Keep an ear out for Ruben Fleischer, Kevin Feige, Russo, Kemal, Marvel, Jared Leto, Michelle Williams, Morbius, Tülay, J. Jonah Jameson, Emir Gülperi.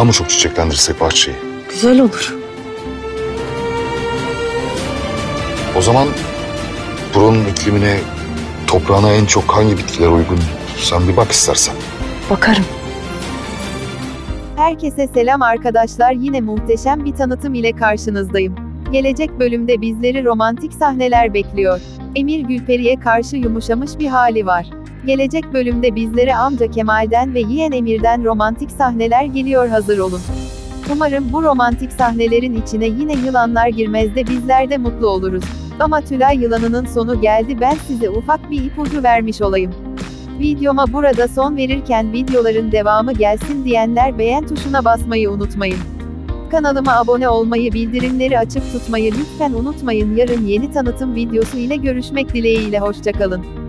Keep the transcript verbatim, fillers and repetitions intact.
Daha mı çok çiçeklendirirsek bahçeyi? Güzel olur. O zaman buranın iklimine, toprağına en çok hangi bitkiler uygun? Sen bir bak istersen. Bakarım. Herkese selam arkadaşlar, yine muhteşem bir tanıtım ile karşınızdayım. Gelecek bölümde bizleri romantik sahneler bekliyor. Emir Gülperi'ye karşı yumuşamış bir hali var. Gelecek bölümde bizlere amca Kemal'den ve yeğen Emir'den romantik sahneler geliyor, hazır olun. Umarım bu romantik sahnelerin içine yine yılanlar girmez de bizler de mutlu oluruz. Ama Tülay yılanının sonu geldi, ben size ufak bir ipucu vermiş olayım. Videoma burada son verirken videoların devamı gelsin diyenler beğen tuşuna basmayı unutmayın. Kanalıma abone olmayı, bildirimleri açık tutmayı lütfen unutmayın. Yarın yeni tanıtım videosu ile görüşmek dileğiyle, hoşça kalın.